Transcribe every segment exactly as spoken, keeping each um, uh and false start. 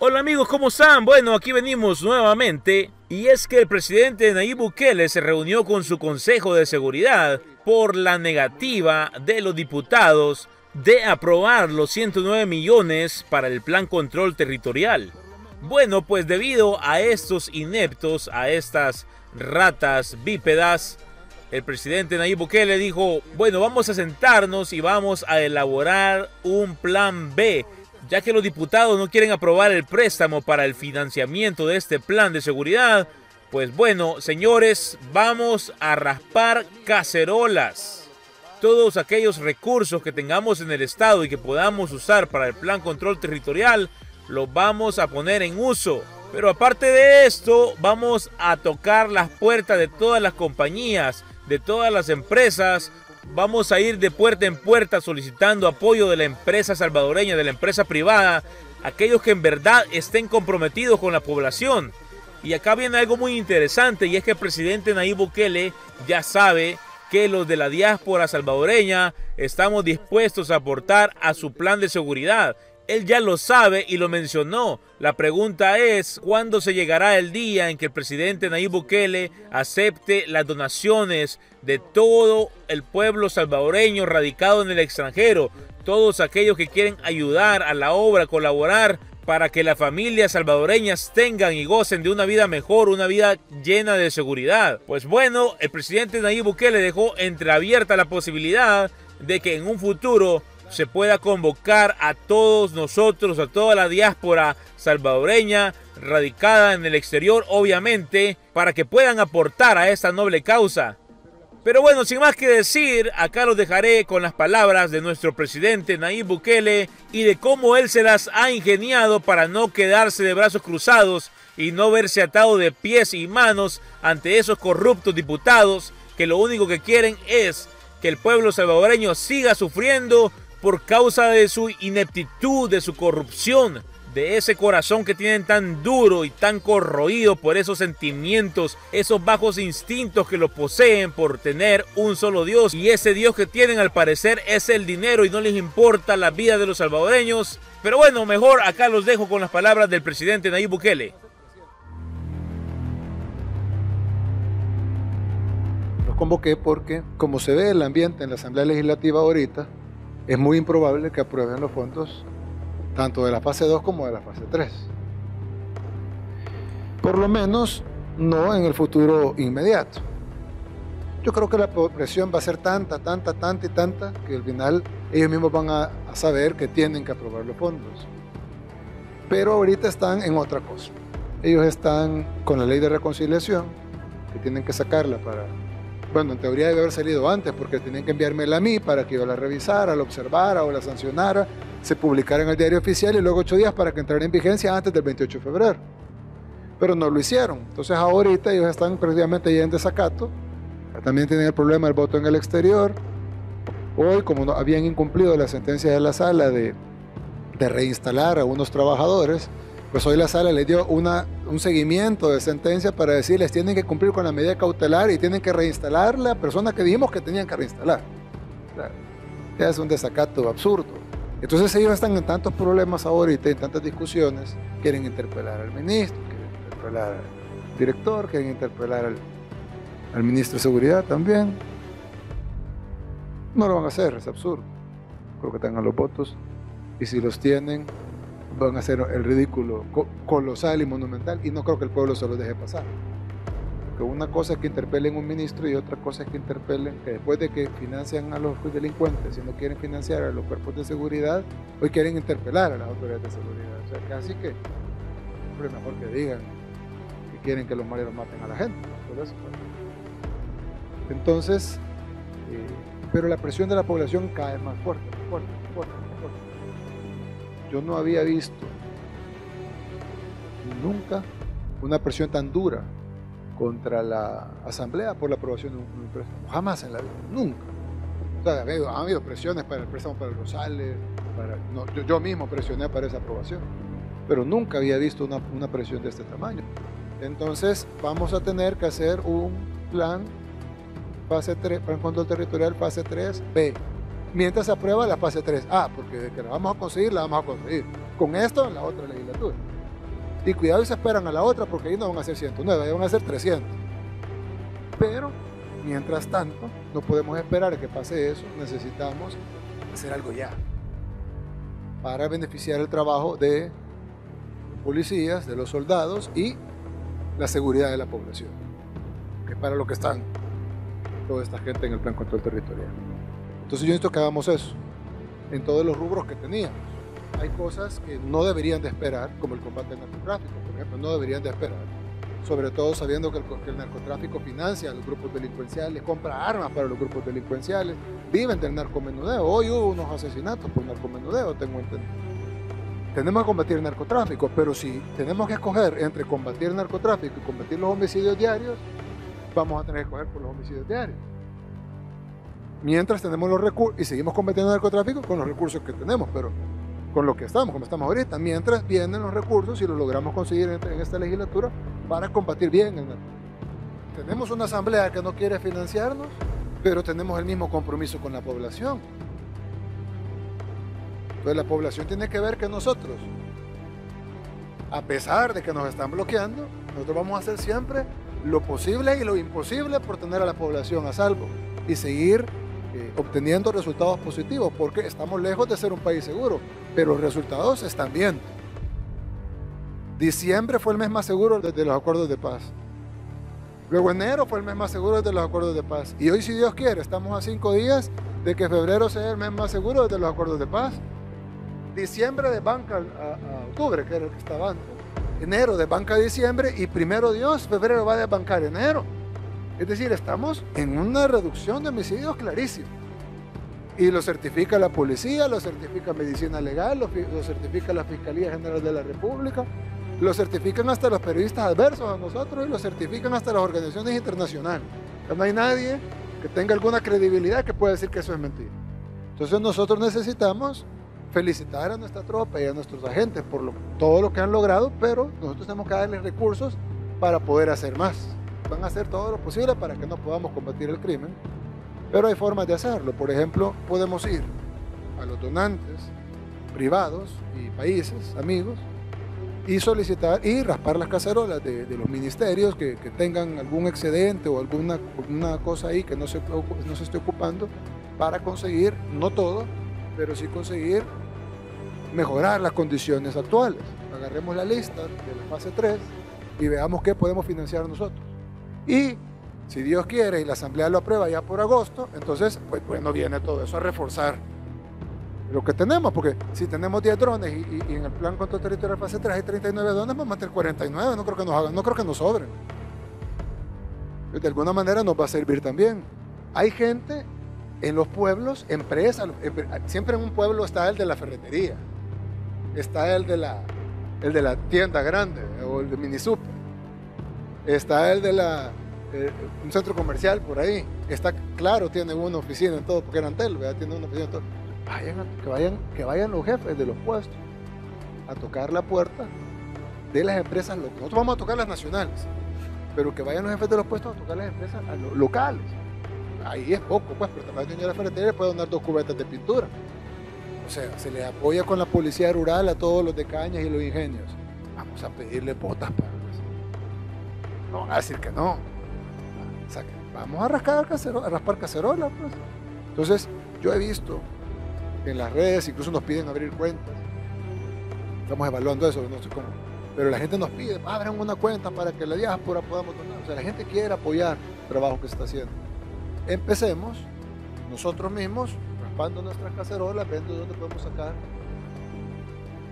Hola amigos, ¿cómo están? Bueno, aquí venimos nuevamente y es que el presidente Nayib Bukele se reunió con su Consejo de Seguridad por la negativa de los diputados de aprobar los ciento nueve millones para el Plan Control Territorial. Bueno, pues debido a estos ineptos, a estas ratas bípedas, el presidente Nayib Bukele dijo, bueno, vamos a sentarnos y vamos a elaborar un plan B, ya que los diputados no quieren aprobar el préstamo para el financiamiento de este plan de seguridad. Pues bueno, señores, vamos a raspar cacerolas. Todos aquellos recursos que tengamos en el Estado y que podamos usar para el Plan Control Territorial, los vamos a poner en uso. Pero aparte de esto, vamos a tocar las puertas de todas las compañías, de todas las empresas. Vamos a ir de puerta en puerta solicitando apoyo de la empresa salvadoreña, de la empresa privada, aquellos que en verdad estén comprometidos con la población. Y acá viene algo muy interesante, y es que el presidente Nayib Bukele ya sabe que los de la diáspora salvadoreña estamos dispuestos a aportar a su plan de seguridad. Él ya lo sabe y lo mencionó. La pregunta es, ¿cuándo se llegará el día en que el presidente Nayib Bukele acepte las donaciones de todo el pueblo salvadoreño radicado en el extranjero? Todos aquellos que quieren ayudar a la obra, colaborar para que las familias salvadoreñas tengan y gocen de una vida mejor, una vida llena de seguridad. Pues bueno, el presidente Nayib Bukele dejó entreabierta la posibilidad de que en un futuro se pueda convocar a todos nosotros, a toda la diáspora salvadoreña radicada en el exterior, obviamente, para que puedan aportar a esta noble causa. Pero bueno, sin más que decir, acá los dejaré con las palabras de nuestro presidente Nayib Bukele y de cómo él se las ha ingeniado para no quedarse de brazos cruzados y no verse atado de pies y manos ante esos corruptos diputados que lo único que quieren es que el pueblo salvadoreño siga sufriendo por causa de su ineptitud, de su corrupción, de ese corazón que tienen tan duro y tan corroído por esos sentimientos, esos bajos instintos que lo poseen por tener un solo Dios. Y ese Dios que tienen al parecer es el dinero y no les importa la vida de los salvadoreños. Pero bueno, mejor acá los dejo con las palabras del presidente Nayib Bukele. Los convoqué porque, como se ve el ambiente en la Asamblea Legislativa ahorita, es muy improbable que aprueben los fondos tanto de la fase dos como de la fase tres. Por lo menos no en el futuro inmediato. Yo creo que la presión va a ser tanta, tanta, tanta y tanta que al final ellos mismos van a, a saber que tienen que aprobar los fondos. Pero ahorita están en otra cosa. Ellos están con la ley de reconciliación, que tienen que sacarla para... Bueno, en teoría debe haber salido antes porque tenían que enviármela a mí para que yo la revisara, la observara o la sancionara, se publicara en el diario oficial y luego ocho días para que entrara en vigencia antes del veintiocho de febrero. Pero no lo hicieron. Entonces ahorita ellos están prácticamente ya en desacato. También tienen el problema del voto en el exterior. Hoy, como no habían incumplido la sentencia de la sala de, de reinstalar a unos trabajadores, pues hoy la sala les dio una, un seguimiento de sentencia para decirles tienen que cumplir con la medida cautelar y tienen que reinstalar la persona que dijimos que tenían que reinstalar. Ya es un desacato absurdo. Entonces ellos están en tantos problemas ahorita, en tantas discusiones, quieren interpelar al ministro, quieren interpelar al director, quieren interpelar al, al ministro de Seguridad también. No lo van a hacer, es absurdo. Creo que tengan los votos y si los tienen van a hacer el ridículo colosal y monumental y no creo que el pueblo se lo deje pasar. Porque una cosa es que interpelen un ministro y otra cosa es que interpelen que después de que financian a los delincuentes, si no quieren financiar a los cuerpos de seguridad, hoy quieren interpelar a las autoridades de seguridad. O sea, que así que es mejor que digan que quieren que los mareros maten a la gente. Por eso, pues. Entonces, eh, pero la presión de la población cada vez más fuerte, más fuerte, más fuerte, más fuerte. Yo no había visto nunca una presión tan dura contra la Asamblea por la aprobación de un préstamo. Jamás en la vida, nunca. O sea, ha habido, ha habido presiones para el préstamo para Rosales, para, no, yo, yo mismo presioné para esa aprobación, pero nunca había visto una, una presión de este tamaño. Entonces vamos a tener que hacer un plan, fase tres, plan control territorial fase tres B. Mientras se aprueba la fase tres A, porque de que la vamos a conseguir, la vamos a conseguir. Con esto, en la otra legislatura. Y cuidado y se esperan a la otra, porque ahí no van a ser ciento nueve, ahí van a ser trescientos. Pero, mientras tanto, no podemos esperar a que pase eso, necesitamos hacer algo ya para beneficiar el trabajo de policías, de los soldados y la seguridad de la población, que es para lo que están toda esta gente en el Plan Control Territorial. Entonces yo necesito que hagamos eso en todos los rubros que teníamos. Hay cosas que no deberían de esperar, como el combate al narcotráfico, por ejemplo, no deberían de esperar, sobre todo sabiendo que el, que el narcotráfico financia a los grupos delincuenciales, compra armas para los grupos delincuenciales, viven del narcomenudeo. Hoy hubo unos asesinatos por narcomenudeo, tengo entendido. Tenemos que combatir el narcotráfico, pero si tenemos que escoger entre combatir el narcotráfico y combatir los homicidios diarios, vamos a tener que escoger por los homicidios diarios. Mientras tenemos los recursos, y seguimos combatiendo el narcotráfico con los recursos que tenemos, pero con lo que estamos, como estamos ahorita, mientras vienen los recursos y los logramos conseguir en esta legislatura para combatir bien el narcotráfico. Tenemos una asamblea que no quiere financiarnos, pero tenemos el mismo compromiso con la población. Entonces la población tiene que ver que nosotros, a pesar de que nos están bloqueando, nosotros vamos a hacer siempre lo posible y lo imposible por tener a la población a salvo y seguir eh, obteniendo resultados positivos, porque estamos lejos de ser un país seguro, pero los resultados se están viendo. Diciembre fue el mes más seguro desde los acuerdos de paz. Luego enero fue el mes más seguro desde los acuerdos de paz. Y hoy, si Dios quiere, estamos a cinco días de que febrero sea el mes más seguro desde los acuerdos de paz. Diciembre de banca a, a octubre, que era el que estaba antes. Enero de banca a diciembre y primero Dios, febrero va a desbancar enero. Es decir, estamos en una reducción de homicidios clarísima. Y lo certifica la policía, lo certifica Medicina Legal, lo, lo certifica la Fiscalía General de la República, lo certifican hasta los periodistas adversos a nosotros y lo certifican hasta las organizaciones internacionales. No hay nadie que tenga alguna credibilidad que pueda decir que eso es mentira. Entonces nosotros necesitamos felicitar a nuestra tropa y a nuestros agentes por lo, todo lo que han logrado, pero nosotros tenemos que darles recursos para poder hacer más. Van a hacer todo lo posible para que no podamos combatir el crimen, pero hay formas de hacerlo. Por ejemplo, podemos ir a los donantes privados y países, amigos, y solicitar y raspar las cacerolas de, de los ministerios que, que tengan algún excedente o alguna una cosa ahí que no se, no se esté ocupando, para conseguir, no todo, pero sí conseguir mejorar las condiciones actuales. Agarremos la lista de la fase tres y veamos qué podemos financiar nosotros. Y si Dios quiere y la Asamblea lo aprueba ya por agosto, entonces, pues bueno, viene todo eso a reforzar lo que tenemos, porque si tenemos diez drones y, y, y en el Plan Control Territorial fase tres hay treinta y nueve drones, vamos a tener cuarenta y nueve, no creo que nos hagan, no creo que nos sobren. De alguna manera nos va a servir también. Hay gente en los pueblos, empresas, siempre en un pueblo está el de la ferretería, está el de la, el de la tienda grande o el de mini super, está el de la, eh, un centro comercial por ahí, está claro, tiene una oficina en todo, porque era Antel, ¿verdad? Tiene una oficina en todo. Vayan, que, vayan, que vayan los jefes de los puestos a tocar la puerta de las empresas locales. Nosotros vamos a tocar las nacionales, pero que vayan los jefes de los puestos a tocar las empresas locales. Ahí es poco, pues, pero también el dueño de la ferretería le puede donar dos cubetas de pintura. O sea, se les apoya con la policía rural a todos los de Cañas y los ingenios. Vamos a pedirle botas para eso. No van a decir que no. O sea, que vamos a rascar cacerola, a raspar cacerola, pues. Entonces, yo he visto en las redes, incluso nos piden abrir cuentas. Estamos evaluando eso, no sé cómo. Pero la gente nos pide, abran una cuenta para que la diáspora podamos donar. O sea, la gente quiere apoyar el trabajo que se está haciendo. Empecemos nosotros mismos, raspando nuestras cacerolas, viendo dónde podemos sacar,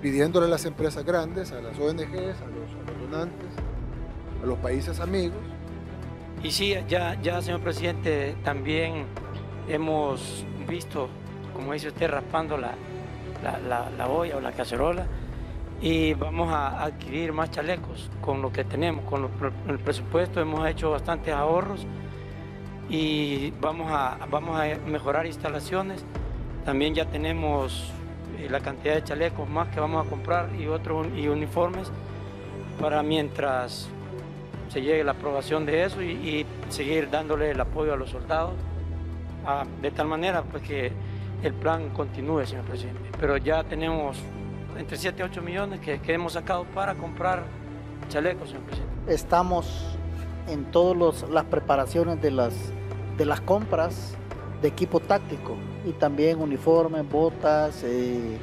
pidiéndole a las empresas grandes, a las O N Ges, a los, a los donantes, a los países amigos. Y sí, ya, ya, señor presidente, también hemos visto, como dice usted, raspando la, la, la, la olla o la cacerola, y vamos a adquirir más chalecos con lo que tenemos, con, lo, con el presupuesto hemos hecho bastantes ahorros, y vamos a, vamos a mejorar instalaciones. También ya tenemos la cantidad de chalecos más que vamos a comprar y, otros, y uniformes para mientras se llegue la aprobación de eso y, y seguir dándole el apoyo a los soldados, a, de tal manera pues, que el plan continúe, señor presidente. Pero ya tenemos entre siete a ocho millones que, que hemos sacado para comprar chalecos, señor presidente. Estamos en todas las preparaciones de las, de las compras de equipo táctico y también uniformes, botas eh,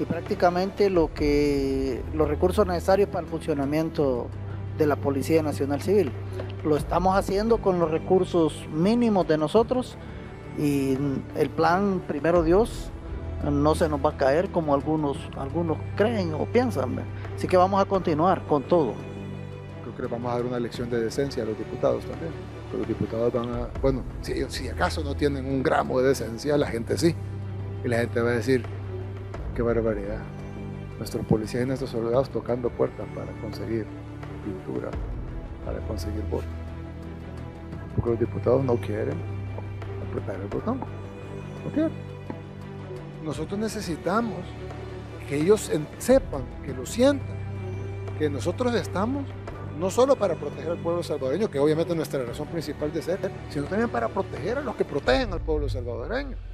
y prácticamente lo que, los recursos necesarios para el funcionamiento de la Policía Nacional Civil. Lo estamos haciendo con los recursos mínimos de nosotros y el plan, primero Dios, no se nos va a caer como algunos, algunos creen o piensan. Así que vamos a continuar con todo. Yo creo que vamos a dar una lección de decencia a los diputados también. Los diputados van a... Bueno, si, si acaso no tienen un gramo de decencia, la gente sí. Y la gente va a decir, qué barbaridad. Nuestros policías y nuestros soldados tocando puertas para conseguir pintura, para conseguir votos. Porque los diputados no quieren apretar el botón. No quieren. Nosotros necesitamos que ellos sepan, que lo sientan, que nosotros estamos no solo para proteger al pueblo salvadoreño, que obviamente es nuestra razón principal de ser, sino también para proteger a los que protegen al pueblo salvadoreño.